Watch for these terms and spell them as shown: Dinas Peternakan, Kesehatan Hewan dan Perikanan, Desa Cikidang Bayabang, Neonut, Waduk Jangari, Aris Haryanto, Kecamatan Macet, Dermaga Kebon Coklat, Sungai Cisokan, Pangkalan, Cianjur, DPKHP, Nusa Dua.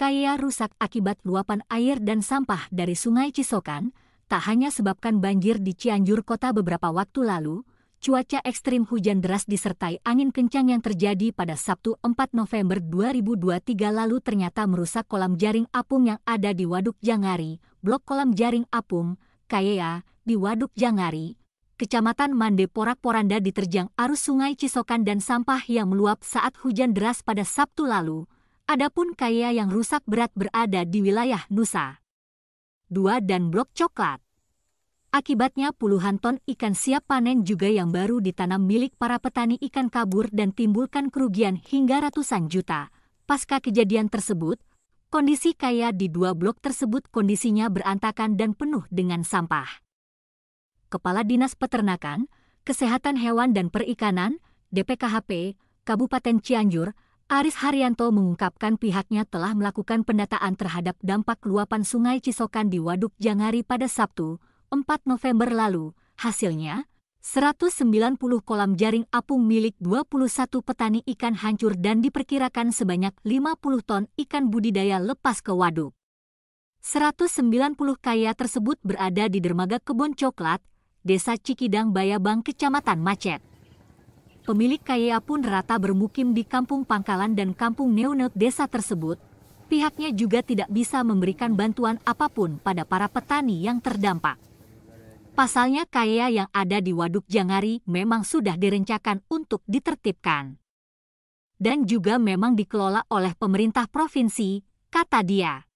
kaya rusak akibat luapan air dan sampah dari Sungai Cisokan, tak hanya sebabkan banjir di Cianjur kota beberapa waktu lalu, cuaca ekstrim hujan deras disertai angin kencang yang terjadi pada Sabtu 4 November 2023 lalu ternyata merusak kolam jaring apung yang ada di Waduk Jangari, blok kolam jaring apung, Kaya, di Waduk Jangari, Kecamatan Mande Porak-Poranda diterjang arus Sungai Cisokan dan sampah yang meluap saat hujan deras pada Sabtu lalu. Adapun Kaya yang rusak berat berada di wilayah Nusa Dua dan Blok Coklat. Akibatnya puluhan ton ikan siap panen juga yang baru ditanam milik para petani ikan kabur dan timbulkan kerugian hingga ratusan juta. Pasca kejadian tersebut, kondisi Kaya di dua blok tersebut kondisinya berantakan dan penuh dengan sampah. Kepala Dinas Peternakan, Kesehatan Hewan dan Perikanan, DPKHP, Kabupaten Cianjur, Aris Haryanto mengungkapkan pihaknya telah melakukan pendataan terhadap dampak luapan Sungai Cisokan di Waduk Jangari pada Sabtu, 4 November lalu, hasilnya, 190 kolam jaring apung milik 21 petani ikan hancur dan diperkirakan sebanyak 50 ton ikan budidaya lepas ke waduk. 190 kaya tersebut berada di Dermaga Kebon Coklat, Desa Cikidang Bayabang, Kecamatan Macet. Pemilik kaya pun rata bermukim di Kampung Pangkalan dan Kampung Neonut desa tersebut. Pihaknya juga tidak bisa memberikan bantuan apapun pada para petani yang terdampak. Pasalnya kaya yang ada di Waduk Jangari memang sudah direncakan untuk ditertibkan. Dan juga memang dikelola oleh pemerintah provinsi, kata dia.